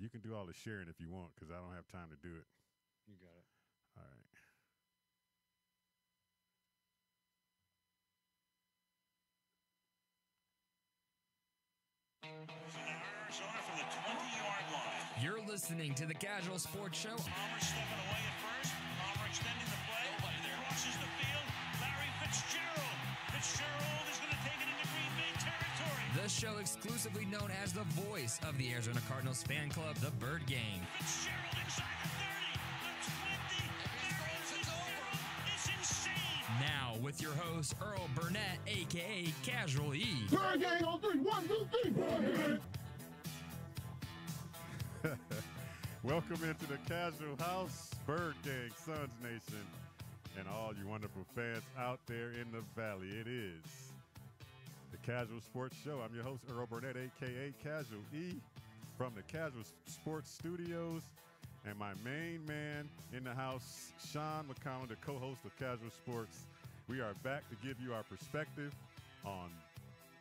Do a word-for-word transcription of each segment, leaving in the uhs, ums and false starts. You can do all the sharing if you want, because I don't have time to do it. You got it. All right. Arizona from the twenty-yard line. You're listening to the Kazual Sportz Show. Palmer stepping away at first. Palmer extending the play. There crosses the field. Larry Fitzgerald. Fitzgerald is going to take it into Green Bay territory. The show exclusively known as the voice of the Arizona Cardinals fan club, the Bird Gang. Fitzgerald inside the thirty, the twenty. It's over. It's insane. Now with your host, Earl Burnett, a k a. Kazual E. Bird Gang on three, one, two, three, Bird Gang. Welcome into the Kazual House, Bird Gang, Suns Nation, and all you wonderful fans out there in the valley. It is the Kazual Sportz Show. I'm your host, Earl Burnett, a k a. Kazual E, from the Kazual Sportz Studios, and my main man in the house, Sean McConnell, the co-host of Kazual Sportz. We are back to give you our perspective on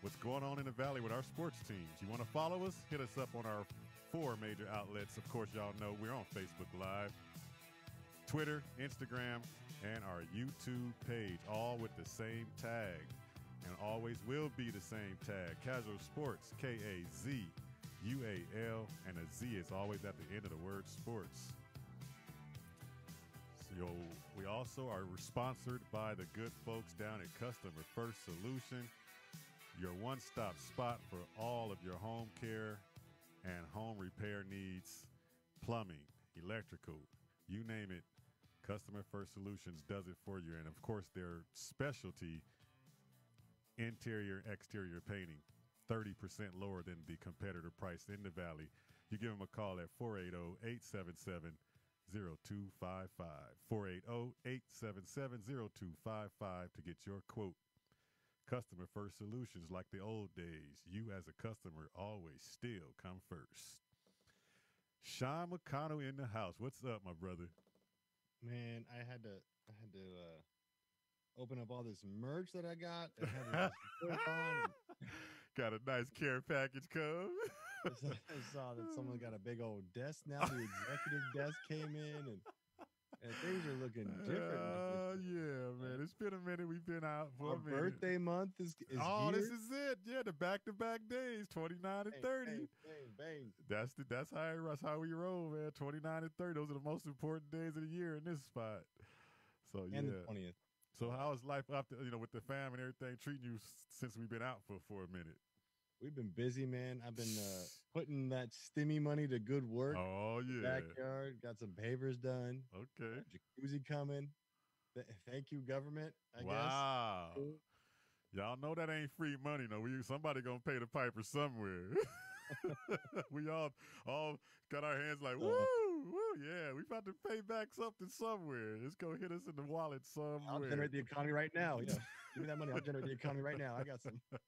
what's going on in the valley with our sports teams. You want to follow us? Hit us up on our four major outlets. Of course, y'all know we're on Facebook Live, Twitter, Instagram, and our YouTube page, all with the same tag, and always will be the same tag, Kazual Sportz, K A Z U A L, and a Z is always at the end of the word sports. So we also are sponsored by the good folks down at Customer First Solution, your one-stop spot for all of your home care and home repair needs, plumbing, electrical, you name it. Customer First Solutions does it for you. And of course, their specialty, interior, exterior painting, thirty percent lower than the competitor price in the valley. You give them a call at four eight zero, eight seven seven, zero two five five, four eight zero, eight seven seven, zero two five five to get your quote. Customer First Solutions, like the old days. You as a customer always still come first. Sean McConnell in the house. What's up, my brother? Man, I had to I had to uh, open up all this merch that I got. And had to and... Got a nice care package, come. I saw that someone got a big old desk now. The executive desk came in, and and things are looking different. Oh, uh, yeah, man. It's been a minute. We've been out for Our a minute. Birthday month is, is Oh, here. This is it. Yeah, the back-to-back days, twenty-nine and bang, thirty. Bang, bang, bang. That's, the, that's, how, that's how we roll, man, twenty-nine and thirty. Those are the most important days of the year in this spot. So, yeah. And the twentieth. So how is life up to, you know, with the fam and everything treating you since we've been out for, for a minute? We've been busy, man. I've been uh, putting that stimmy money to good work. Oh, yeah. Backyard. Got some pavers done. Okay. Jacuzzi coming. Th thank you, government, I wow. guess. Wow. Y'all know that ain't free money, though. We, somebody going to pay the piper somewhere. We all all got our hands like, woo, woo, yeah. We about to pay back something somewhere. It's going to hit us in the wallet somewhere. I'll generate the economy right now. Yeah. Give me that money. I'll generate the economy right now. I got some, some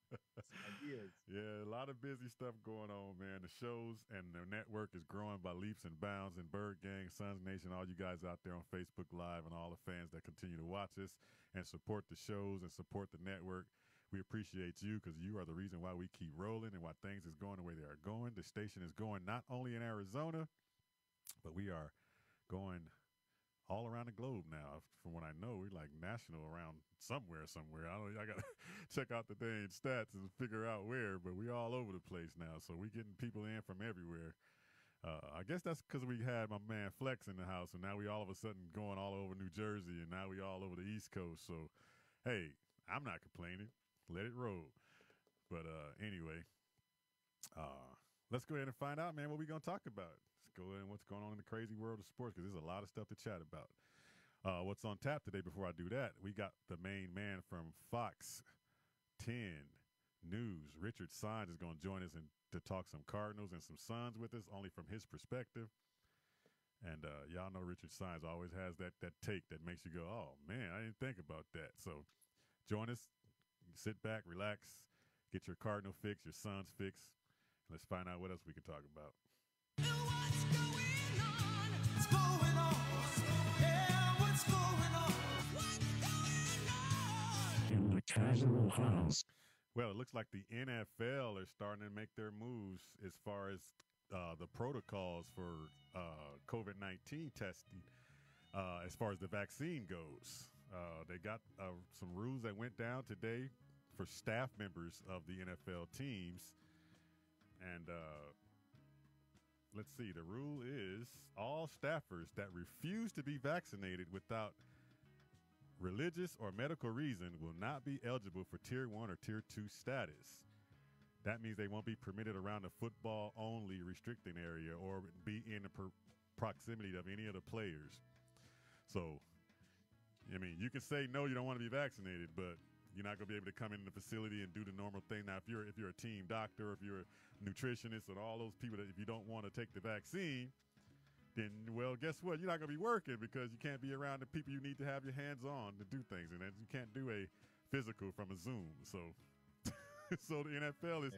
ideas. Yeah, a lot of busy stuff going on, man. The shows and their network is growing by leaps and bounds. And Bird Gang, Suns Nation, all you guys out there on Facebook Live and all the fans that continue to watch us and support the shows and support the network. We appreciate you, because you are the reason why we keep rolling and why things is going the way they are going. The station is going not only in Arizona, but we are going all around the globe now. From what I know, we're like national around somewhere, somewhere. I don't. I gotta check out the dang stats and figure out where, but we're all over the place now. So we're getting people in from everywhere. Uh, I guess that's because we had my man Flex in the house, and now we all of a sudden going all over New Jersey, and now we all over the East Coast. So, hey, I'm not complaining. Let it roll. But uh, anyway, uh, let's go ahead and find out, man, what we're going to talk about. Let's go ahead and what's going on in the crazy world of sports, because there's a lot of stuff to chat about. Uh, what's on tap today? Before I do that, we got the main man from Fox ten News. Richard Saenz is going to join us and to talk some Cardinals and some Suns with us, only from his perspective. And uh, y'all know Richard Saenz always has that, that take that makes you go, oh, man, I didn't think about that. So join us. Sit back, relax, get your Cardinal fix, your Suns fix. Let's find out what else we can talk about. What's going on? What's going on? Yeah, what's going on? What's going on? In the Kazual House. Well, it looks like the N F L are starting to make their moves as far as uh, the protocols for uh, COVID nineteen testing uh, as far as the vaccine goes. Uh, they got uh, some rules that went down today for staff members of the N F L teams. And uh, let's see, the rule is all staffers that refuse to be vaccinated without religious or medical reason will not be eligible for Tier one or Tier two status. That means they won't be permitted around the football-only restricting area or be in the per- proximity of any of the players. So, I mean, you can say, no, you don't want to be vaccinated, but you're not going to be able to come into the facility and do the normal thing. Now, if you're if you're a team doctor, if you're a nutritionist and all those people, that if you don't want to take the vaccine, then, well, guess what? You're not going to be working because you can't be around the people you need to have your hands on to do things. And you can't do a physical from a Zoom. So, so the N F L is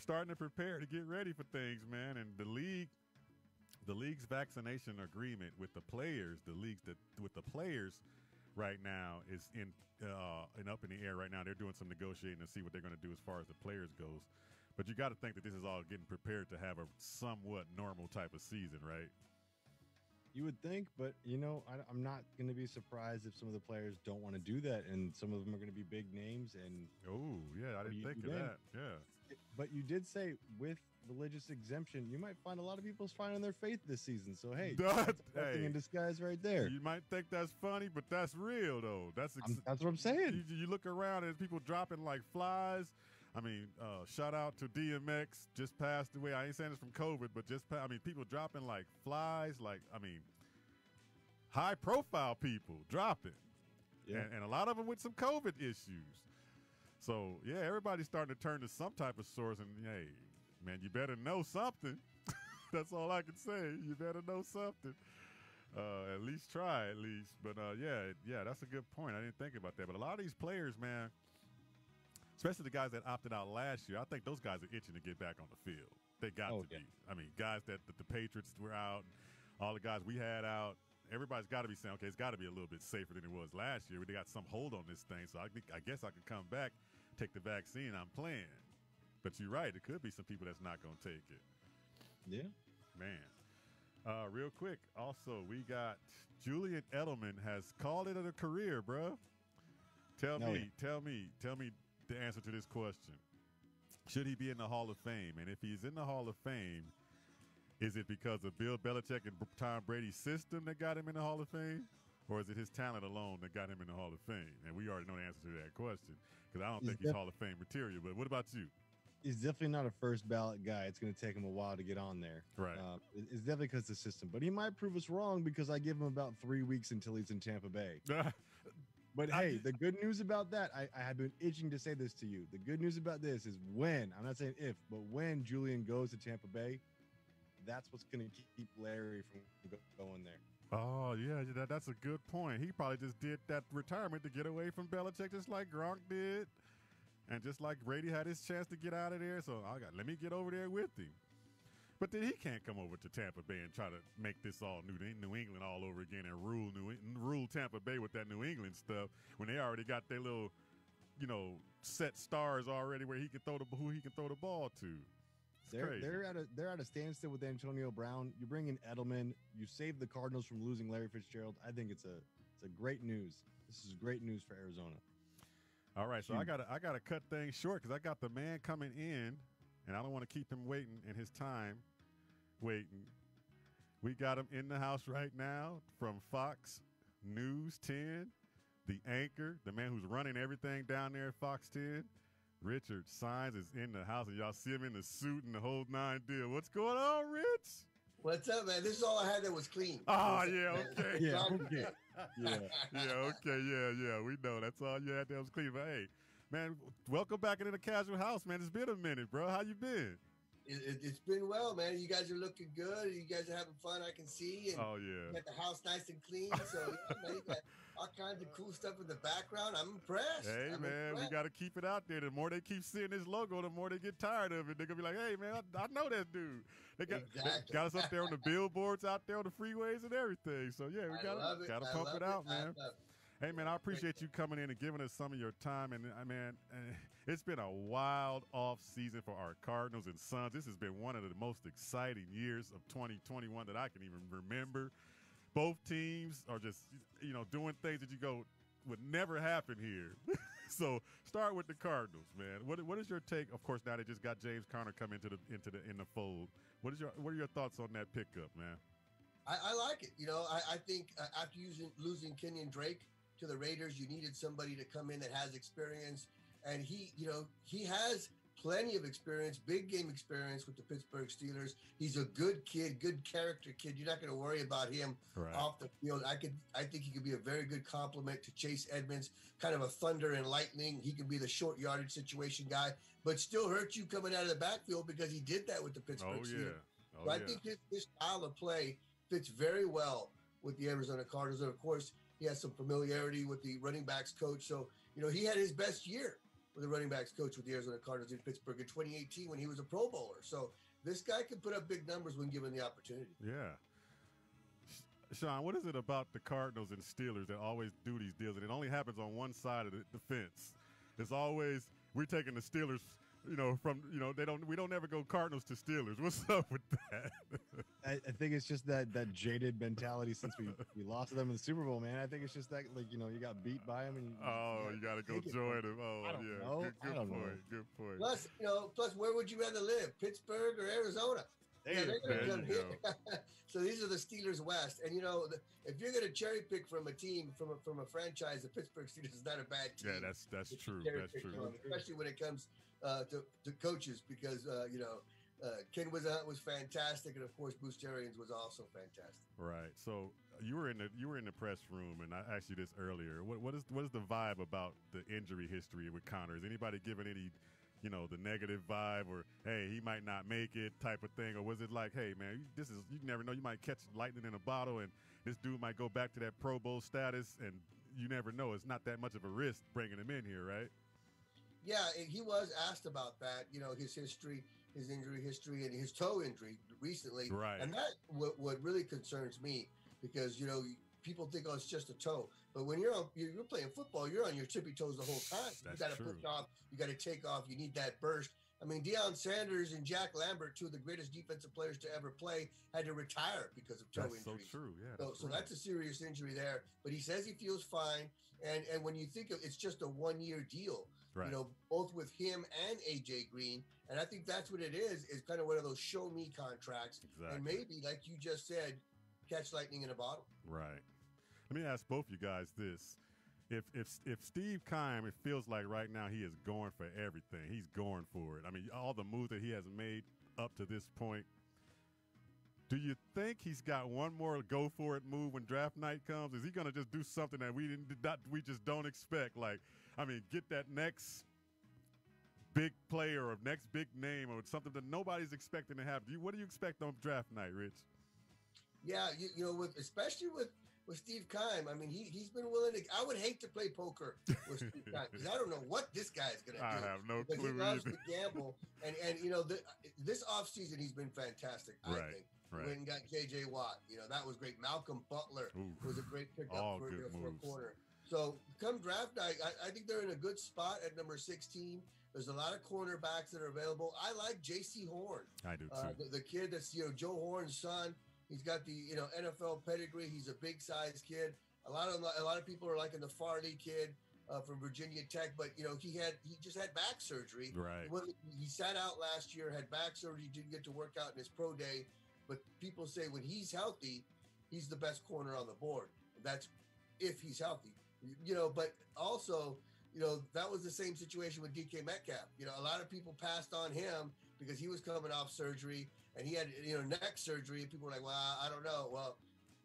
starting to prepare to get ready for things, man. And the league, the league's vaccination agreement with the players, the leagues that with the players right now is in uh, and up in the air right now. They're doing some negotiating to see what they're going to do as far as the players goes. But you got to think that this is all getting prepared to have a somewhat normal type of season, right? You would think, but, you know, I, I'm not going to be surprised if some of the players don't want to do that, and some of them are going to be big names. And oh, yeah, I didn't think of that. Yeah. But you did say with religious exemption, you might find a lot of people's finding their faith this season. So, hey, that's a blessing in disguise right there. You might think that's funny, but that's real, though. That's ex- that's what I'm saying. You, you look around and people dropping like flies. I mean, uh, shout out to D M X, just passed away. I ain't saying this from COVID, but just, pa- I mean, people dropping like flies, like, I mean, high profile people dropping. Yeah. And, and a lot of them with some COVID issues. So, yeah, everybody's starting to turn to some type of source. And, hey, man, you better know something. That's all I can say. You better know something. Uh, at least try, at least. But, uh, yeah, yeah, that's a good point. I didn't think about that. But a lot of these players, man, especially the guys that opted out last year, I think those guys are itching to get back on the field. They got oh, to yeah. be. I mean, guys that, that the Patriots were out, all the guys we had out, everybody's got to be saying, okay, it's got to be a little bit safer than it was last year. They got some hold on this thing, so I, I guess I could come back, take the vaccine, I'm playing. But you're right, it could be some people that's not going to take it. Yeah. Man. Uh, real quick, also, we got Julian Edelman has called it a career, bro. Tell no, me, yeah. tell me, tell me. The answer to this question: should he be in the Hall of Fame? And if he's in the Hall of Fame, is it because of Bill Belichick and Tom Brady's system that got him in the Hall of Fame, or is it his talent alone that got him in the Hall of Fame? And we already know the answer to that question because I don't he's think he's def- Hall of Fame material. But what about you? He's definitely not a first ballot guy. It's going to take him a while to get on there. Right. Uh, it's definitely because of the system, but he might prove us wrong because I give him about three weeks until he's in Tampa Bay. But, hey, the good news about that, I, I have been itching to say this to you. The good news about this is when, I'm not saying if, but when Julian goes to Tampa Bay, that's what's going to keep Larry from going there. Oh, yeah, that, that's a good point. He probably just did that retirement to get away from Belichick just like Gronk did and just like Brady had his chance to get out of there. So, I got let me get over there with him. But then he can't come over to Tampa Bay and try to make this all new New England all over again and rule New rule Tampa Bay with that New England stuff when they already got their little, you know, set stars already where he can throw the who he can throw the ball to. It's they're crazy. they're at a they're at a standstill with Antonio Brown. You bring in Edelman, you save the Cardinals from losing Larry Fitzgerald. I think it's a it's a great news. This is great news for Arizona. All right, so Shoot. I gotta I gotta cut things short because I got the man coming in, and I don't want to keep him waiting in his time. Waiting. We got him in the house right now from Fox News ten, the anchor, the man who's running everything down there at Fox ten. Richard Saenz is in the house, and y'all see him in the suit and the whole nine deal. What's going on, Rich? What's up, man? This is all I had that was clean. Oh, yeah, okay. yeah, okay. Yeah. yeah, okay, yeah, yeah. We know that's all you had that was clean. But, hey, man, welcome back into the casual house, man. It's been a minute, bro. How you been? It, it's been well, man. You guys are looking good. You guys are having fun. I can see. And oh, yeah. You got the house nice and clean. So, yeah, man, you got all kinds of cool stuff in the background. I'm impressed. Hey, I'm man, impressed. We got to keep it out there. The more they keep seeing this logo, the more they get tired of it. They're going to be like, hey, man, I, I know that dude. They got, exactly. they got us up there on the billboards, out there on the freeways and everything. So, yeah, we got to pump it, it out, I man. Hey, man, I appreciate you coming in and giving us some of your time. And, I mean, it's been a wild offseason for our Cardinals and Suns. This has been one of the most exciting years of twenty twenty-one that I can even remember. Both teams are just, you know, doing things that you go would never happen here. So start with the Cardinals, man. What what is your take? Of course, now they just got James Conner come into the into the in the fold. What is your what are your thoughts on that pickup, man? I, I like it. You know, I, I think uh, after using, losing Kenyon Drake to the Raiders, you needed somebody to come in that has experience, and he, you know, he has plenty of experience, big game experience with the Pittsburgh Steelers. He's a good kid, good character kid. You're not going to worry about him right off the field. I could, I think he could be a very good complement to Chase Edmonds, kind of a thunder and lightning. He could be the short yardage situation guy, but still hurt you coming out of the backfield because he did that with the Pittsburgh oh, Steelers. Yeah. Oh, so I yeah. think his, his style of play fits very well with the Arizona Cardinals. And, of course, he has some familiarity with the running backs coach. So, you know, he had his best year with the running backs coach with the Arizona Cardinals in Pittsburgh in twenty eighteen when he was a Pro Bowler. So this guy can put up big numbers when given the opportunity. Yeah. Sean, what is it about the Cardinals and Steelers that always do these deals? And it only happens on one side of the fence. It's always we're taking the Steelers, you know, from, you know, they don't, we don't ever go Cardinals to Steelers. What's up with that? I, I think it's just that, that jaded mentality since we, we lost to them in the Super Bowl, man. I think it's just that, like, you know, you got beat by them. And you, oh, you, you got to go join them. Oh, I don't yeah. Know. Good, good I don't point. Know. Good point. Plus, you know, plus where would you rather live? Pittsburgh or Arizona? There yeah, you go. So these are the Steelers West. And, you know, the, if you're going to cherry pick from a team, from a, from a franchise, the Pittsburgh Steelers is not a bad team. Yeah, that's, that's true. That's true. From, especially when it comes uh, to, to coaches because, uh, you know, uh, Ken was uh, was fantastic. And, of course, Bruce Arians was also fantastic. Right. So you were in the you were in the press room, and I asked you this earlier. What What is what is the vibe about the injury history with Conner? Is anybody giving any – you know, the negative vibe or, hey, he might not make it type of thing? Or was it like, hey, man, this is, you never know, you might catch lightning in a bottle and this dude might go back to that Pro Bowl status and you never know. It's not that much of a risk bringing him in here, right? Yeah, he was asked about that, you know, his history, his injury history and his toe injury recently. Right. And that what, what really concerns me because, you know, people think, oh, it's just a toe. But when you're on, you're playing football, you're on your tippy toes the whole time. That's you got to push off. You got to take off. You need that burst. I mean, Deion Sanders and Jack Lambert, two of the greatest defensive players to ever play, had to retire because of toe that's injuries. That's so true, yeah. So that's, so that's a serious injury there. But he says he feels fine. And and when you think of it's just a one-year deal, right. you know, both with him and A J. Green. And I think that's what it is, is kind of one of those show-me contracts. Exactly. And maybe, like you just said, catch lightning in a bottle. Right. Let me ask both you guys this. If if if Steve Keim, it feels like right now he is going for everything. He's going for it. I mean, all the moves that he has made up to this point, do you think he's got one more go for it move when draft night comes? Is he going to just do something that we didn't that we just don't expect? Like, I mean, get that next big player or next big name or something that nobody's expecting to happen. Do you, what do you expect on draft night, Rich? Yeah, you, you know, with, especially with, with Steve Keim, I mean, he, he's been willing to – I would hate to play poker with Steve Keim because I don't know what this guy is going to do. I have no clue either. He loves to gamble. And, and you know, the, this offseason he's been fantastic, I right, think. Right. Went and got J J. Watt. You know, that was great. Malcolm Butler Ooh, was a great pickup for, you know, for a corner. So come draft night, I, I think they're in a good spot at number sixteen. There's a lot of cornerbacks that are available. I like J C. Horn. I do, too. Uh, the, the kid that's, you know, Joe Horn's son. He's got the, you know, N F L pedigree. He's a big-sized kid. A lot of a lot of people are liking the Farley kid uh, from Virginia Tech, but you know he had he just had back surgery. Right. He, he sat out last year, had back surgery, didn't get to work out in his pro day. But people say when he's healthy, he's the best corner on the board. That's if he's healthy, you know. But also, you know, that was the same situation with D K Metcalf. You know, a lot of people passed on him because he was coming off surgery. And he had, you know, neck surgery, and people were like, well, I don't know. Well,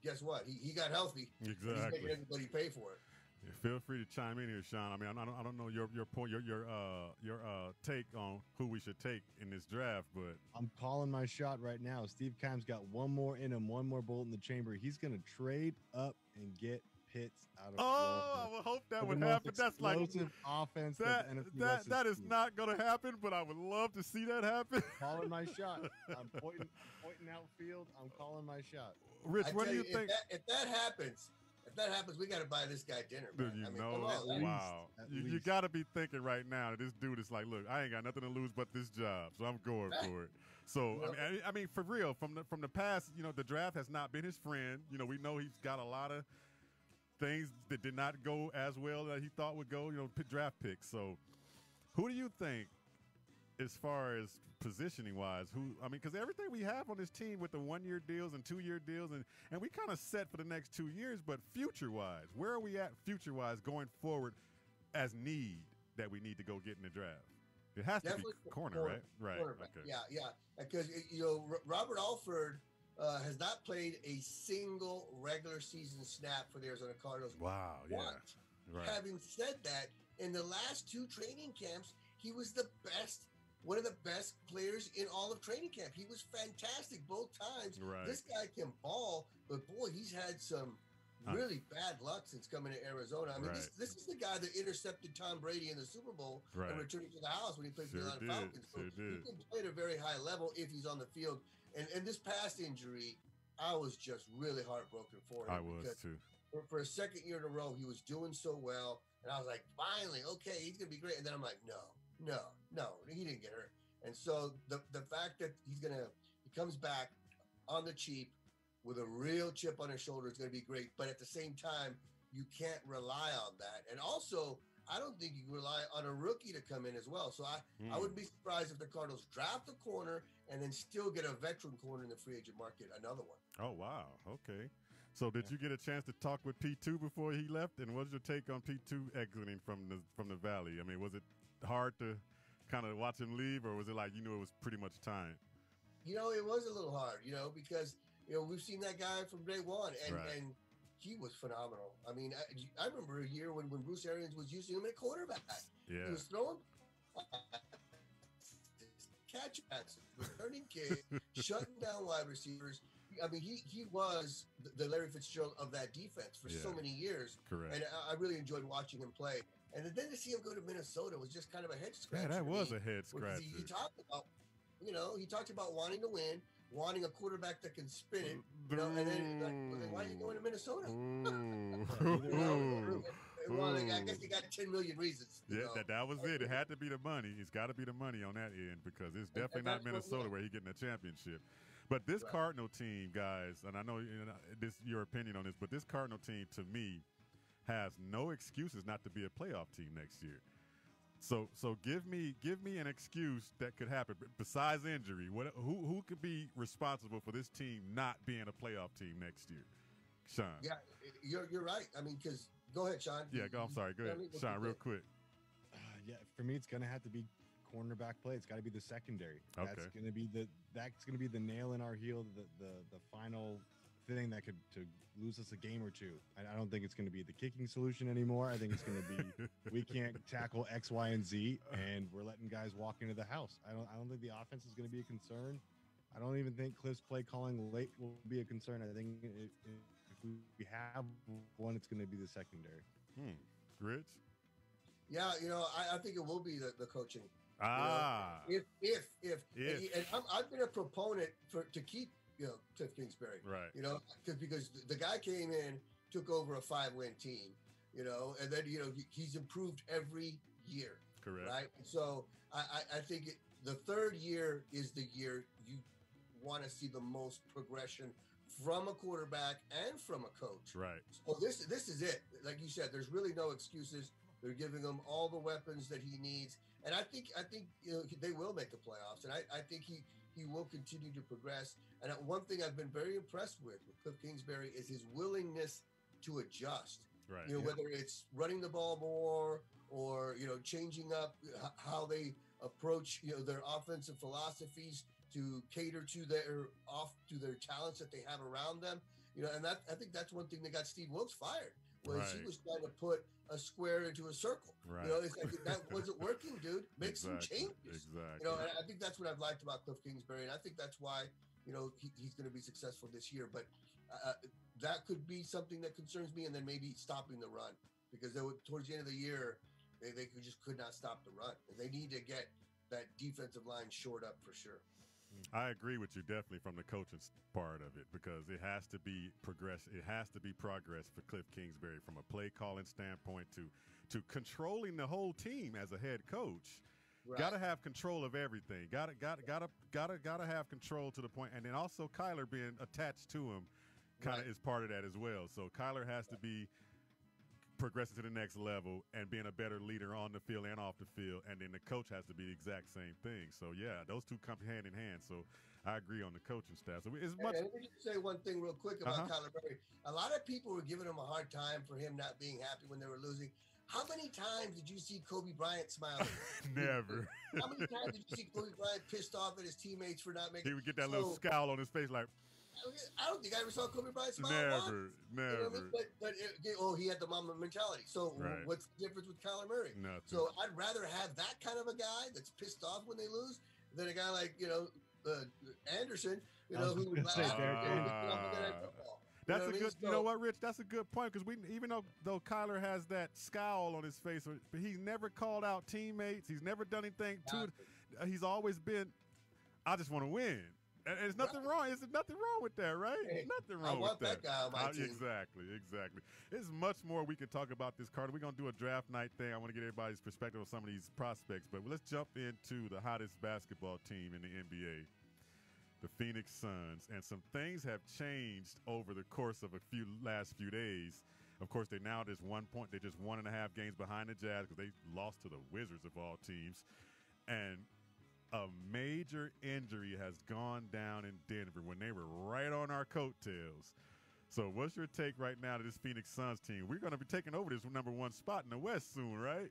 guess what? He he got healthy. Exactly. He's making everybody pay for it. Yeah, feel free to chime in here, Sean. I mean, I don't, I don't know your your point, your your uh your uh take on who we should take in this draft, but I'm calling my shot right now. Steve Keim's got one more in him, one more bolt in the chamber. He's gonna trade up and get Pitts out of oh, I would hope that would happen. That's like offense. That that, that, that is not going to happen, but I would love to see that happen. I'm calling my shot. I'm pointing, pointing outfield. I'm calling my shot. Rich, what do you, you think? If that, if that happens, If that happens, we got to buy this guy dinner, man. Dude, you I mean, know, come on. Wow. Least, you you got to be thinking right now that this dude is like, look, I ain't got nothing to lose but this job, so I'm going for it. So, well, I mean, I mean, for real, from the, from the past, you know, the draft has not been his friend. You know, we know he's got a lot of things that did not go as well that he thought would go, you know, draft picks. So who do you think, as far as positioning-wise, who I mean, because everything we have on this team with the one-year deals and two-year deals, and, and we kind of set for the next two years, but future-wise, where are we at future-wise going forward as need that we need to go get in the draft? It has Definitely to be corner, corner right? Corner, right. Okay. Yeah, yeah. Because, you know, Robert Alford uh, has not played a single regular season snap for the Arizona Cardinals. Wow, yeah. Right. Having said that, in the last two training camps, he was the best one of the best players in all of training camp. He was fantastic both times. Right. This guy can ball, but boy, he's had some really huh. bad luck since coming to Arizona. I mean, right. this, this is the guy that intercepted Tom Brady in the Super Bowl right. and returned to the house when he played sure for the Atlanta Falcons. So sure he can play at a very high level if he's on the field. And and this past injury, I was just really heartbroken for him. I was too. For, for a second year in a row, he was doing so well. And I was like, finally, okay, he's going to be great. And then I'm like, no. No, no, he didn't get hurt. And so the the fact that he's going to, he comes back on the cheap with a real chip on his shoulder is going to be great. But at the same time, you can't rely on that. And also, I don't think you can rely on a rookie to come in as well. So I, mm. I wouldn't be surprised if the Cardinals draft a corner and then still get a veteran corner in the free agent market, another one. Oh, wow. Okay. So did yeah. you get a chance to talk with P two before he left? And what's your take on P two exiting from the from the Valley? I mean, was it hard to kind of watch him leave, or was it like you knew it was pretty much time? You know, it was a little hard, you know, because, you know, we've seen that guy from day one, and, right. and he was phenomenal. I mean, I, I remember a year when, when Bruce Arians was using him at quarterback. Yeah. He was throwing catch passes, returning kicks, shutting down wide receivers. I mean, he he was the Larry Fitzgerald of that defense for yeah. so many years. Correct. And I, I really enjoyed watching him play. And then to see him go to Minnesota was just kind of a head scratch. Yeah, that was me, a head scratch. He, he talked about, you know, he talked about wanting to win, wanting a quarterback that can spin it. You know, and then, like, well, then why are you going to Minnesota? you know, well, I guess he got ten million reasons. Yeah, know. that that was it. It had to be the money. It's got to be the money on that end, because it's definitely not Minnesota what, yeah. where he's getting a championship. But this right. Cardinal team, guys, and I know, you know this your opinion on this, but this Cardinal team, to me, has no excuses not to be a playoff team next year. So, so give me give me an excuse that could happen besides injury. What who who could be responsible for this team not being a playoff team next year, Sean? Yeah, you're you're right. I mean, because go ahead, Sean. Yeah, go, I'm sorry. Go ahead, Sean, real quick. Uh, yeah, for me, it's gonna have to be cornerback play. It's got to be the secondary. Okay. That's gonna be the that's gonna be the nail in our heel. The the the final thing that could to lose us a game or two. I, I don't think it's going to be the kicking solution anymore. I think it's going to be we can't tackle X, Y, and Z, and we're letting guys walk into the house. I don't. I don't think the offense is going to be a concern. I don't even think Cliff's play calling late will be a concern. I think it, it, if we have one, it's going to be the secondary. Hmm. Rich. Yeah, you know, I, I think it will be the, the coaching. Ah. You know, if if if, if. and, and I'm, I've been a proponent for to keep. You know, Cliff Kingsbury, right? You know, because the guy came in, took over a five-win team, you know, and then you know he's improved every year, correct? Right. And so I, I think it, the third year is the year you want to see the most progression from a quarterback and from a coach, right? So this this is it. Like you said, there's really no excuses. They're giving him all the weapons that he needs, and I think I think you know, they will make the playoffs, and I, I think he. He will continue to progress. And one thing I've been very impressed with with Cliff Kingsbury is his willingness to adjust. Right. You know, yeah. whether it's running the ball more or, you know, changing up how they approach, you know, their offensive philosophies to cater to their off to their talents that they have around them. You know, and that I think that's one thing that got Steve Wilkes fired. Was right. He was trying to put a square into a circle. Right. You know, it's like, that wasn't working, dude. Make exactly. some changes. Exactly. You know, and I think that's what I've liked about Cliff Kingsbury, and I think that's why, you know, he, he's going to be successful this year. But uh, that could be something that concerns me, and then maybe stopping the run, because they would, towards the end of the year, they, they just could not stop the run. And they need to get that defensive line shored up for sure. I agree with you definitely from the coaching part of it, because it has to be progress. It has to be progress for Cliff Kingsbury from a play calling standpoint to to controlling the whole team as a head coach. Right. Got to have control of everything. Got to got got to got to got to have control to the point, and then also Kyler being attached to him kind of right. is part of that as well. So Kyler has to be progressing to the next level and being a better leader on the field and off the field, and then the coach has to be the exact same thing. So yeah, those two come hand in hand. So I agree on the coaching staff. So it's much. Hey, let me just say one thing real quick about uh-huh. Kyler Murray. A lot of people were giving him a hard time for him not being happy when they were losing. How many times did you see Kobe Bryant smiling? Never. How many times did you see Kobe Bryant pissed off at his teammates for not making? He would get that so, little scowl on his face, like. I don't think I ever saw Kobe Bryant smile. Never, once. never. You know what I mean? But, but it, oh, he had the mama mentality. So right. what's the difference with Kyler Murray? Nothing. So I'd rather have that kind of a guy that's pissed off when they lose than a guy like you know uh, Anderson, you know, who would laugh at football. That's you know a good. I mean? You know what, Rich? That's a good point, because we, even though though Kyler has that scowl on his face, but he's never called out teammates. He's never done anything to. He's always been, I just want to win. And there's nothing right. wrong. There's nothing wrong with that, right? Hey, nothing wrong I want with that. that guy on my I, team. Exactly, exactly. There's much more we could talk about this, Carter. We're going to do a draft night thing. I want to get everybody's perspective on some of these prospects. But let's jump into the hottest basketball team in the N B A, the Phoenix Suns. And some things have changed over the course of a few last few days. Of course, they now just one point. They're just one and a half games behind the Jazz, because they lost to the Wizards of all teams. And a major injury has gone down in Denver when they were right on our coattails. So what's your take right now to this Phoenix Suns team? We're going to be taking over this number one spot in the West soon, right?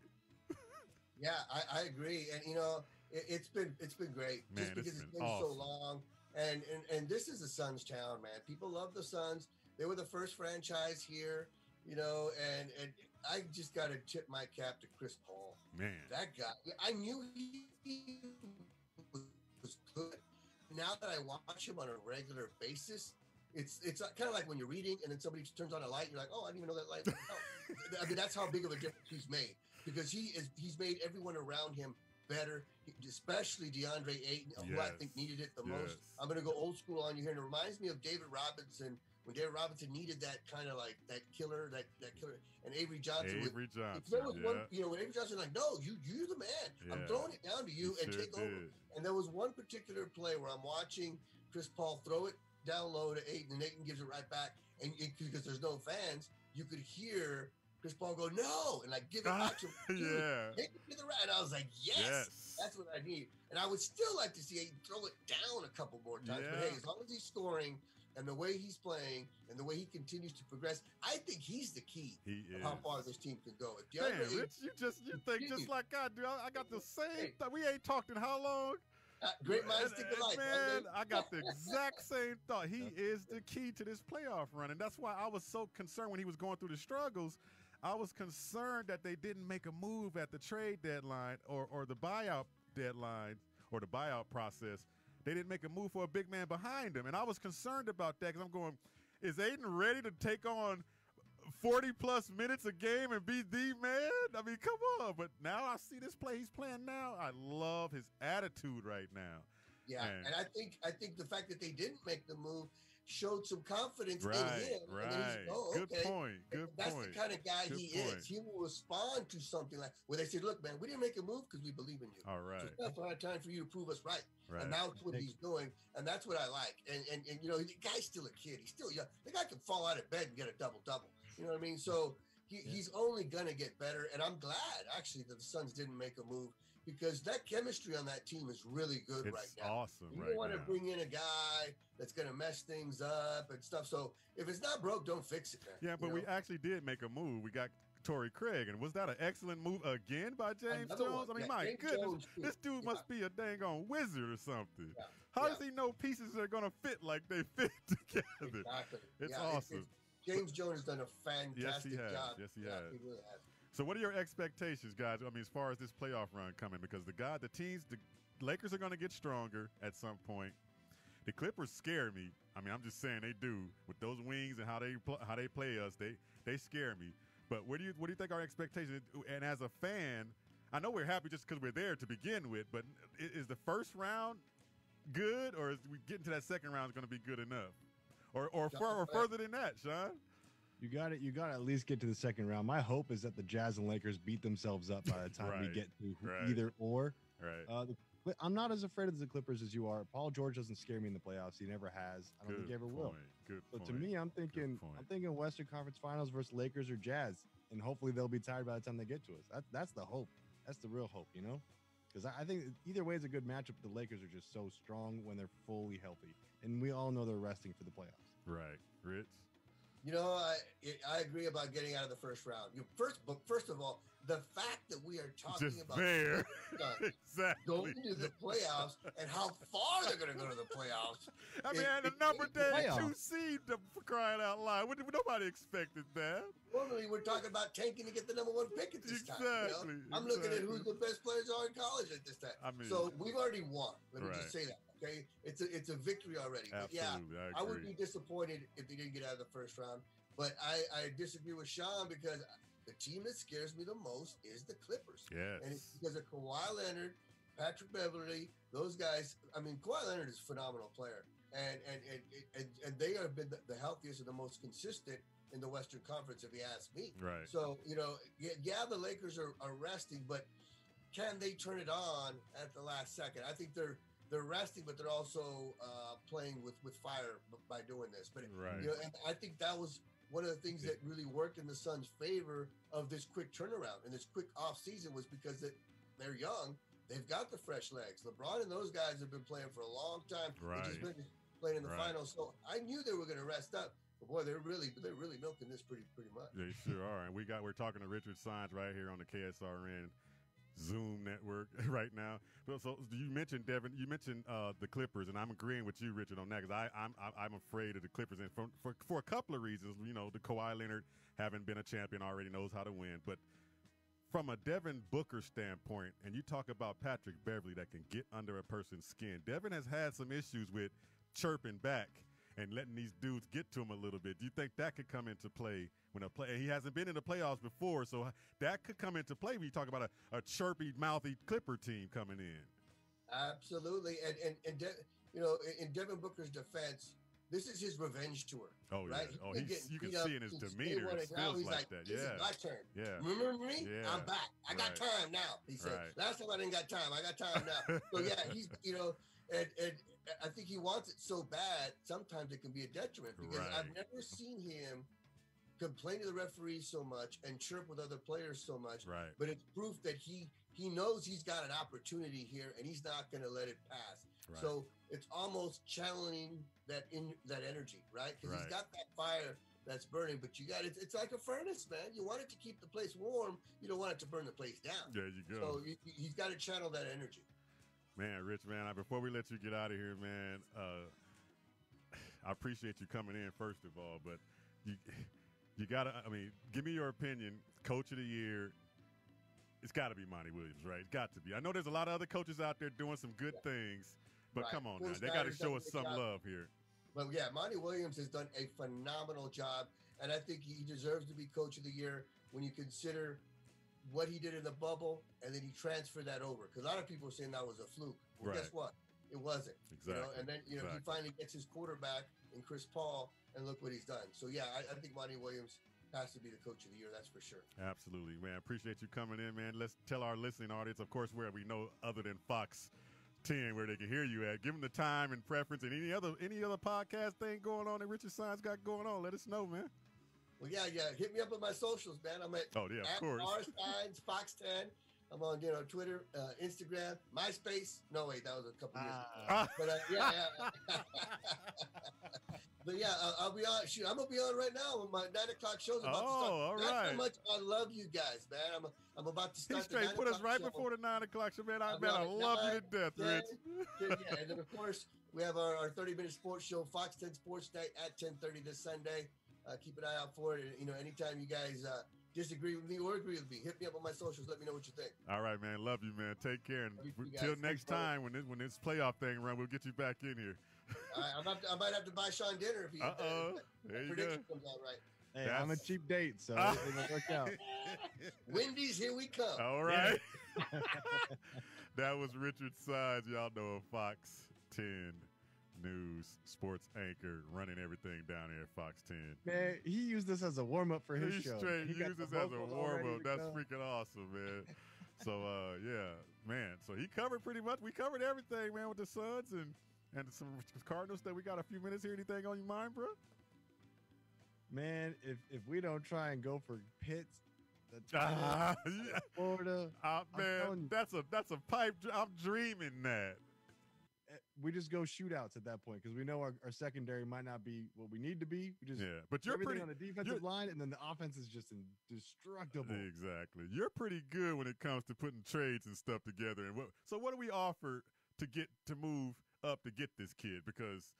yeah, I, I agree. And, you know, it, it's been it's been great. Man, just because it's been, it's been awesome. so long. And, and, and this is a Suns town, man. People love the Suns. They were the first franchise here. You know, and, and I just got to tip my cap to Chris Paul. Man. That guy, I knew he, he was good. Now that I watch him on a regular basis, it's it's kind of like when you're reading and then somebody turns on a light, you're like, oh, I didn't even know that light was out. I mean, that's how big of a difference he's made, because he is he's made everyone around him better, especially DeAndre Ayton, yes. who I think needed it the yes. most. I'm going to go old school on you here, and it reminds me of David Robinson. When David Robinson needed that kind of like that killer, that that killer, and Avery Johnson. Avery Johnson. Was yeah. one, you know, when Avery Johnson was like, no, you, you're the man. Yeah. I'm throwing it down to you he and sure take did. over. And there was one particular play where I'm watching Chris Paul throw it down low to Ayton, and Ayton gives it right back. And it, because there's no fans, you could hear Chris Paul go, no, and like give it back to him. yeah. Take it to the right. And I was like, yes, yes, that's what I need. And I would still like to see Ayton throw it down a couple more times. Yeah. But hey, as long as he's scoring, and the way he's playing, and the way he continues to progress, I think he's the key he of how far this team can go. If Man, Rich, Ayton, you just you think just like I do. I, I got the same thought. We ain't talked in how long? Uh, great minds think alike. Man, I got the exact same thought. He is the key to this playoff run, and that's why I was so concerned when he was going through the struggles. I was concerned that they didn't make a move at the trade deadline or, or the buyout deadline or the buyout process. They didn't make a move for a big man behind him. And I was concerned about that, because I'm going, is Ayton ready to take on forty-plus minutes a game and be the man? I mean, come on. But now I see this play he's playing now. I love his attitude right now. Yeah, and, and I think I think the fact that they didn't make the move showed some confidence right, in him. Right, right. Oh, okay. Good point, good That's point. That's the kind of guy good he point. is. He will respond to something like, where they said, look, man, we didn't make a move because we believe in you. All right. So it's not a hard time for you to prove us right. Right. And that's what he's doing, and that's what I like. And, and, and you know, the guy's still a kid. He's still young. The guy can fall out of bed and get a double-double. You know what I mean? So he, yeah. he's only going to get better, and I'm glad, actually, that the Suns didn't make a move, because that chemistry on that team is really good it's right now. It's awesome you right You want now. to bring in a guy that's going to mess things up and stuff. So if it's not broke, don't fix it, man. Yeah, but you we know? actually did make a move. We got Torrey Craig, and was that an excellent move again by James Another Jones? One. I mean, yeah, my James goodness, Jones, this dude yeah. must be a dang on wizard or something. Yeah. How yeah. does he know pieces are going to fit like they fit together? Exactly. It's yeah, awesome. It's, it's, James Jones has done a fantastic yes, job. Yes, he has. Yes, he, he really has. So what are your expectations, guys? I mean, as far as this playoff run coming, because the guy, the teams, the Lakers are going to get stronger at some point. The Clippers scare me. I mean, I'm just saying they do with those wings and how they how they play us. They they scare me. But what do you what do you think our expectations? And as a fan, I know we're happy just because we're there to begin with. But is the first round good, or is we getting to that second round is going to be good enough, or or, far, or further than that, Sean? You got it. You got to at least get to the second round. My hope is that the Jazz and Lakers beat themselves up by the time right, we get to right. either or. Right. Uh, the, I'm not as afraid of the Clippers as you are. Paul George doesn't scare me in the playoffs. He never has. I don't Good think he ever point. will. Good so point. To me, I'm thinking I'm thinking Western Conference Finals versus Lakers or Jazz, and hopefully they'll be tired by the time they get to us. That, that's the hope. That's the real hope, you know? Because I, I think either way is a good matchup. The Lakers are just so strong when they're fully healthy, and we all know they're resting for the playoffs. Right. Ritz? You know, I I agree about getting out of the first round. You first, but first of all, the fact that we are talking Just about there. exactly. going to the playoffs and how far they're going to go to the playoffs. I mean, it, the it, number day two seed, for crying out loud. Nobody expected that. Normally, we're talking about tanking to get the number one pick at this exactly. time. You know? I'm exactly. looking at who the best players are in college at this time. I mean, so we've already won. Let me right. just say that. Okay, it's a it's a victory already. Absolutely, yeah, I, I would be disappointed if they didn't get out of the first round. But I, I disagree with Sean because the team that scares me the most is the Clippers. Yes. And it's because of Kawhi Leonard, Patrick Beverley, those guys. I mean, Kawhi Leonard is a phenomenal player, and and and and, and they have been the healthiest and the most consistent in the Western Conference, if you ask me. Right. So you know, yeah, the Lakers are, are resting, but can they turn it on at the last second? I think they're. They're resting, but they're also uh, playing with, with fire by doing this. But right. you know, and I think that was one of the things that really worked in the Suns' favor of this quick turnaround and this quick offseason was because it, they're young. They've got the fresh legs. LeBron and those guys have been playing for a long time. Right. They've just been playing in the right. finals. So I knew they were going to rest up. But boy, they're really they're really milking this pretty pretty much. They sure are. And we got we're talking to Richard Saenz right here on the K S R N Zoom network right now. But so you mentioned Devin, you mentioned uh, the Clippers, and I'm agreeing with you, Richard, on that because I I'm I'm afraid of the Clippers, and for, for for a couple of reasons. You know, the Kawhi Leonard having been a champion already knows how to win, but from a Devin Booker standpoint, and you talk about Patrick Beverley that can get under a person's skin. Devin has had some issues with chirping back and letting these dudes get to him a little bit. Do you think that could come into play when a play? He hasn't been in the playoffs before, so that could come into play when you talk about a, a chirpy, mouthy Clipper team coming in. Absolutely, and and and De- you know, in Devin Booker's defense, this is his revenge tour. Oh right? yeah, oh, he's, you can see in his demeanor, it feels he's like, like that. Yeah, my turn. Yeah, remember me? Yeah. I'm back. I got right. time now. He said, right. last time I didn't got time. I got time now. So yeah, he's you know. And, and I think he wants it so bad, sometimes it can be a detriment because right. I've never seen him complain to the referees so much and chirp with other players so much. Right. But it's proof that he he knows he's got an opportunity here and he's not going to let it pass. Right. So it's almost channeling that in that energy, right? Because right. he's got that fire that's burning, but you got it. It's like a furnace, man. You want it to keep the place warm. You don't want it to burn the place down. There you go. So you, you've got to channel that energy. Man, Rich, man, I, before we let you get out of here, man, uh, I appreciate you coming in, first of all. But you you got to, I mean, give me your opinion. Coach of the year, it's got to be Monty Williams, right? It's got to be. I know there's a lot of other coaches out there doing some good yeah. things, but right. come on Bruce now. They got to show us some job. love here. Well, yeah, Monty Williams has done a phenomenal job, and I think he deserves to be coach of the year when you consider – what he did in the bubble, and then he transferred that over. Because a lot of people are saying that was a fluke. Well, right. guess what? It wasn't. Exactly. You know? And then you know exactly. he finally gets his quarterback in Chris Paul, and look what he's done. So, yeah, I, I think Monty Williams has to be the coach of the year. That's for sure. Absolutely, man. Appreciate you coming in, man. Let's tell our listening audience, of course, where we know other than Fox ten, where they can hear you at. Give them the time and preference and any other any other podcast thing going on that Richard Saenz got going on. Let us know, man. Well, yeah, yeah. Hit me up on my socials, man. I'm at oh, yeah, of at course. Saenz, Fox ten. I'm on, you know, Twitter, uh, Instagram, MySpace. No, wait, that was a couple years uh, ago. But uh, yeah, yeah. But yeah, uh, I'll be on. Shoot, I'm gonna be on right now when my nine o'clock show's about oh, to start. All right. Not so much. I love you guys, man. I'm I'm about to start. He straight put us right show. Before the nine o'clock show, man. I I'm man, I love you to death, Rich. Yeah, and then of course we have our, our thirty minute sports show, Fox ten Sports Night at ten thirty this Sunday. Uh, keep an eye out for it. And, you know, anytime you guys uh, disagree with me or agree with me, hit me up on my socials. Let me know what you think. All right, man. Love you, man. Take care. And until next time, when this when this playoff thing run, we'll get you back in here. All right, I'm about to, I might have to buy Sean dinner if he uh-oh. There you prediction go. Comes out right. Hey, that's... I'm a cheap date, so uh, it will work out. Wendy's, here we come. All right. Yeah. That was Richard Saenz. Y'all know of Fox ten News sports anchor running everything down here at Fox ten. Man, he used this as a warm-up for his he show. Straight, he used this as a warm-up. That's go. freaking awesome, man. So, uh, yeah, man. So he covered pretty much. We covered everything, man, with the Suns and, and some Cardinals that we got a few minutes here. Anything on your mind, bro? Man, if, if we don't try and go for Pitts, the uh, yeah. Florida. Uh, man, you, that's a that's a pipe. I'm dreaming that. We just go shootouts at that point because we know our, our secondary might not be what we need to be. We just yeah, but you're everything pretty on the defensive line, and then the offense is just indestructible. Exactly. You're pretty good when it comes to putting trades and stuff together. And what, so, what do we offer to get to move up to get this kid? Because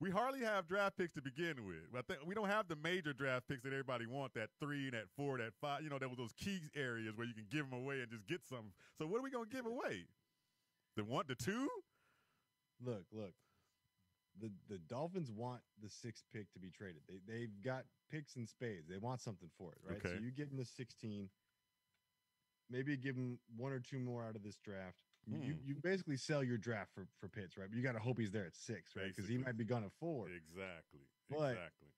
we hardly have draft picks to begin with. I think we don't have the major draft picks that everybody wants. That three, that four, that five. You know, there were those key areas where you can give them away and just get something. So, what are we gonna give away? The one, the two. Look, look, the the Dolphins want the sixth pick to be traded. They, they've got picks in spades. They want something for it, right? Okay. So you give them the sixteen, maybe give them one or two more out of this draft. Hmm. You you basically sell your draft for, for Pitts, right? But you got to hope he's there at six, right? Because he might be gone at four. Exactly. But, exactly.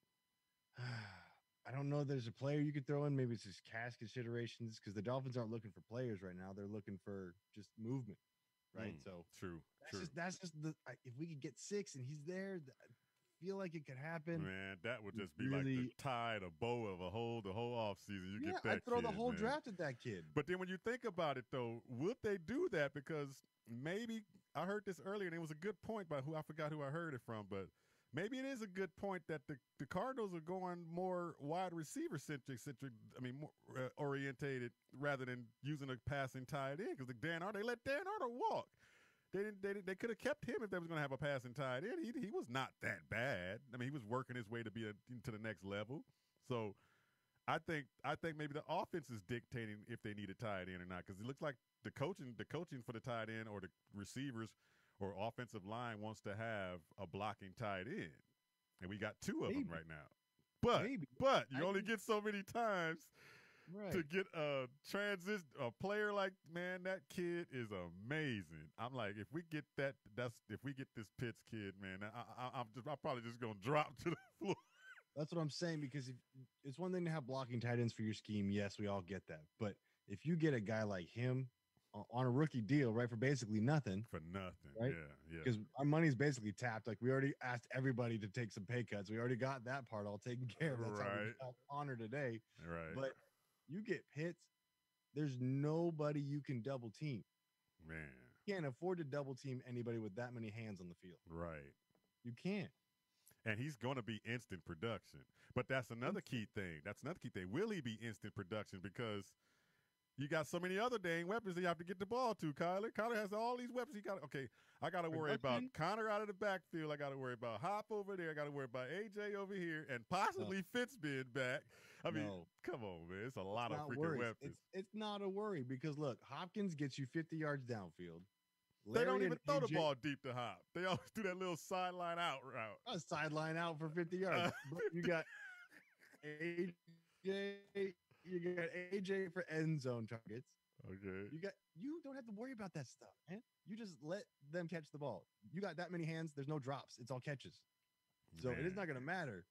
I don't know if there's a player you could throw in. Maybe it's just cash considerations because the Dolphins aren't looking for players right now. They're looking for just movement. Right, mm, so true. That's true. Just, that's just the if we could get six and he's there, I feel like it could happen. Man, that would just be really, like the tie, the bow of a whole the whole offseason. You yeah, get that. I throw kid, the whole man. draft at that kid. But then when you think about it, though, would they do that? Because maybe I heard this earlier, and it was a good point by who I forgot who I heard it from, but maybe it is a good point that the the Cardinals are going more wide receiver centric, centric. I mean, more uh, orientated rather than using a passing tight end because the Dan Arter, they let Dan Arter walk. They didn't. They, they could have kept him if they was going to have a passing tight end. He he was not that bad. I mean, he was working his way to be a, to the next level. So, I think I think maybe the offense is dictating if they need a tight end or not because it looks like the coaching the coaching for the tight end or the receivers or offensive line wants to have a blocking tight end. And we got two of Maybe. them right now. But Maybe. but you I only mean, get so many times right. to get a transition a player like, man, that kid is amazing. I'm like, if we get that, that's if we get this Pitts kid, man, I, I, I'm, just, I'm probably just going to drop to the floor. That's what I'm saying because if, it's one thing to have blocking tight ends for your scheme. Yes, we all get that. But if you get a guy like him, on a rookie deal, right, for basically nothing. For nothing, right? yeah, yeah. Because our money's basically tapped. Like we already asked everybody to take some pay cuts. We already got that part all taken care of. That's right. How we got Honor today. Right. But you get Pitts. There's nobody you can double team. Man, you can't afford to double team anybody with that many hands on the field. Right. You can't. And he's going to be instant production. But that's another instant. key thing. That's another key thing. Will he be instant production? Because you got so many other dang weapons that you have to get the ball to, Kyler. Kyler has all these weapons. He got okay. I got to worry about Connor out of the backfield. I got to worry about Hop over there. I got to worry about A J over here, and possibly no. Fitz being back. I mean, no. come on, man. It's a lot it's of freaking worries. weapons. It's, it's not a worry because look, Hopkins gets you fifty yards downfield. Larry they don't even throw A J the ball deep to Hop. They always do that little sideline out route. A sideline out for fifty yards. Uh, but you got A J. You got A J for end zone targets. Okay. You got you don't have to worry about that stuff, man. You just let them catch the ball. You got that many hands. There's no drops. It's all catches. So man. it is not going to matter.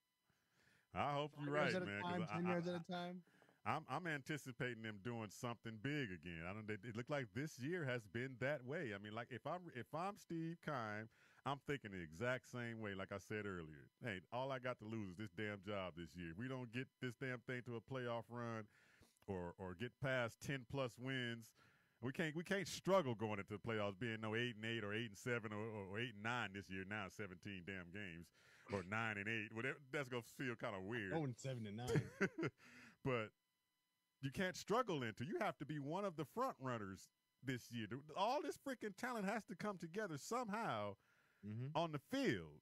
I hope you're right, man. Time, ten I, yards I, at a time. I'm I'm anticipating them doing something big again. I don't. They, it looked like this year has been that way. I mean, like if I'm if I'm Steve Keim, I'm thinking the exact same way. Like I said earlier, hey, all I got to lose is this damn job this year. If we don't get this damn thing to a playoff run, or or get past ten plus wins. We can't we can't struggle going into the playoffs being no eight and eight or eight and seven or, or eight and nine this year. Now seventeen damn games or nine and eight. Whatever, that's gonna feel kind of weird. Oh, and seven and nine, but. You can't struggle into. You have to be one of the front runners this year. All this freaking talent has to come together somehow mm-hmm. on the field.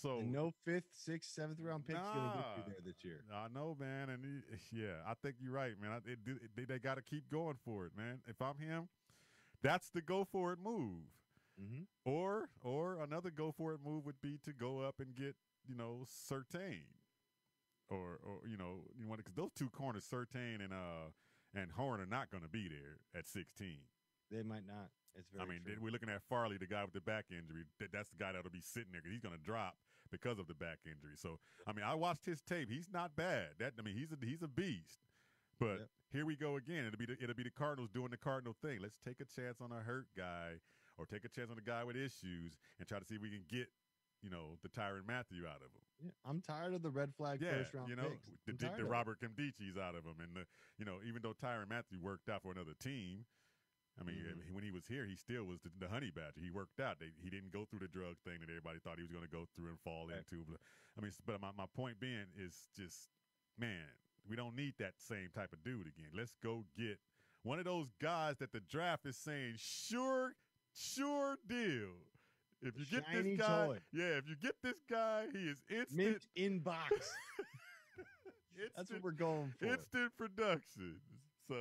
So and no fifth, sixth, seventh round picks nah, going to get you there this year. I know, man, and yeah, I think you're right, man. It, it, they they got to keep going for it, man. If I'm him, that's the go for it move. Mm-hmm. Or or another go for it move would be to go up and get you know Surtain. Or, or you know, you want because those two corners, Surtain and uh and Horn, are not going to be there at sixteen. They might not. It's very I mean, true. We're looking at Farley, the guy with the back injury. That's the guy that'll be sitting there because he's going to drop because of the back injury. So, I mean, I watched his tape. He's not bad. That I mean, he's a he's a beast. But yep. Here we go again. It'll be the, it'll be the Cardinals doing the Cardinal thing. Let's take a chance on a hurt guy or take a chance on a guy with issues and try to see if we can get, you know, the Tyrann Mathieu out of him. Yeah, I'm tired of the red flag yeah, first round you know, picks. The, the, the Robert Kimdichis out of him. And, the, you know, even though Tyrann Mathieu worked out for another team, I mean, mm-hmm. when he was here, he still was the, the honey badger. He worked out. They, he didn't go through the drug thing that everybody thought he was going to go through and fall right. into. I mean, but my, my point being is just, man, we don't need that same type of dude again. Let's go get one of those guys that the draft is saying, sure, sure deal. If you Shiny get this guy, toy. yeah, if you get this guy, he is instant. Mint in box. instant, That's what we're going for. Instant production. So,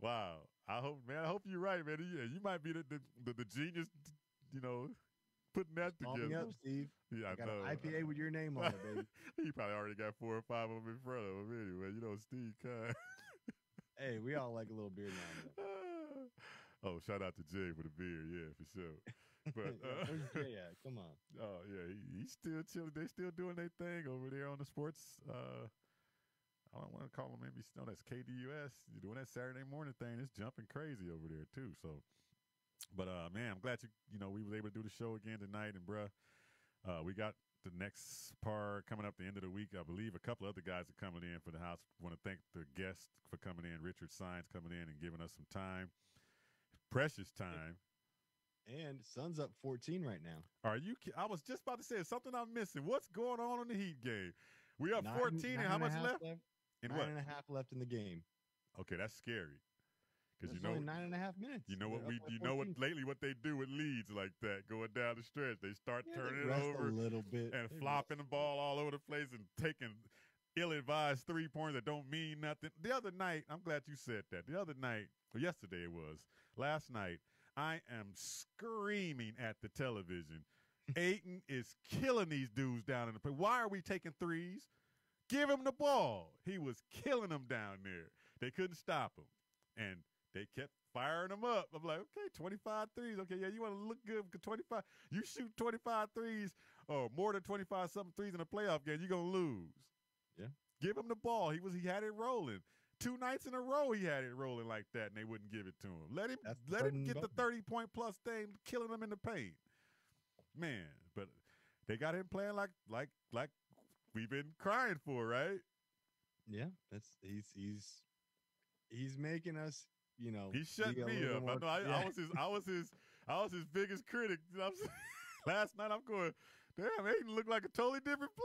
wow. I hope, man. I hope you're right, man. Yeah, you might be the the, the, the genius, you know, putting that Call together. Me up, Steve. Yeah, I, I got know. An I P A with your name on it, baby. He probably already got four or five of them in front of him anyway. You know, Steve Keim. Hey, we all like a little beer now. Oh, shout out to Jay for the beer, yeah, for sure. But uh, where's Jay at? Come on. Oh yeah, he, he's still chilling. They still doing their thing over there on the sports. Uh, I don't want to call him maybe. No, that's K D U S. You're doing that Saturday morning thing. It's jumping crazy over there too. So, but uh, man, I'm glad you you know we was able to do the show again tonight. And bruh, uh, we got the next part coming up the end of the week. I believe a couple other guys are coming in for the house. Want to thank the guests for coming in. Richard Saenz coming in and giving us some time, precious time. And Suns up fourteen right now. Are you? I was just about to say something I'm missing. What's going on in the Heat game? We up nine, fourteen, nine and how much left? left? And nine what? and a half left in the game. Okay, that's scary. Because you know, only nine and a half minutes. You know They're what we? You know what? Lately, what they do with leads like that, going down the stretch, they start yeah, turning they it over a little bit and they flopping rest. the ball all over the place and taking ill-advised three pointers that don't mean nothing. The other night, I'm glad you said that. The other night, or yesterday it was. Last night, I am screaming at the television. Ayton is killing these dudes down in the play. Why are we taking threes? Give him the ball. He was killing them down there. They couldn't stop him. And they kept firing him up. I'm like, okay, twenty-five threes. Okay, yeah, you want to look good for twenty-five. You shoot twenty-five threes or more than twenty-five something threes in a playoff game, you're going to lose. Yeah. Give him the ball. He was he had it rolling. Two nights in a row he had it rolling like that, and they wouldn't give it to him. Let him That's let him get button. the thirty-point-plus thing, killing him in the paint. Man, but they got him playing like like like we've been crying for, right? Yeah, that's he's he's he's making us, you know. He shut me up. More, I know. I, yeah. I was his I was his I was his biggest critic. Last night I'm going, damn, Ayton looked like a totally different player.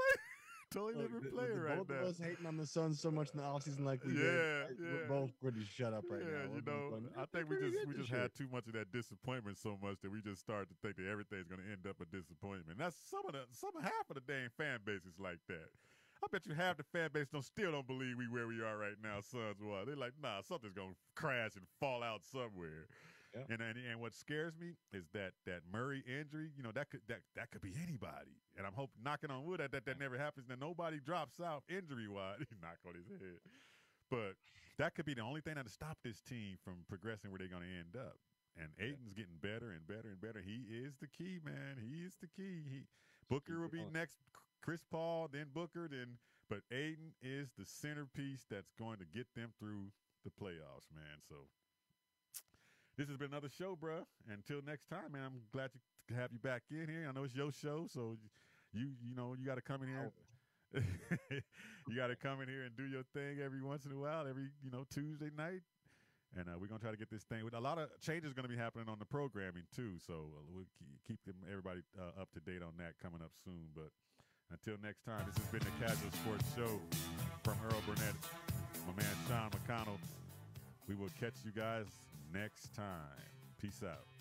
Totally Look, different the, player the, right both now. Both of us hating on the Suns so much in the offseason, like we yeah, did. Yeah. We're both pretty shut up right yeah, now. Yeah, you know, I think we just we just year. had too much of that disappointment so much that we just started to think that everything's going to end up a disappointment. That's some of the some half of the dang fan base is like that. I bet you half the fan base don't still don't believe we where we are right now, Suns. Why? They're like, nah, something's going to crash and fall out somewhere. Yeah. And, and and what scares me is that that Murray injury. You know, that could that that could be anybody. And I'm hoping, knocking on wood, that that, that never happens. That nobody drops out injury wise. He knock on his head. But that could be the only thing that'll stop this team from progressing where they're going to end up. And Ayton's yeah. getting better and better and better. He is the key, man. He is the key. He Booker will be next. Chris Paul, then Booker, then but Ayton is the centerpiece that's going to get them through the playoffs, man. So this has been another show, bro. Until next time, man. I'm glad to have you back in here. I know it's your show, so you you know you got to come in here. You got to come in here and do your thing every once in a while, every you know Tuesday night. And uh, we're going to try to get this thing. A lot of changes going to be happening on the programming, too. So we'll keep them, everybody uh, up to date on that coming up soon. But until next time, this has been the Kazual Sportz Show from Earl Burnett, my man Sean McConnell. We will catch you guys next time. Peace out.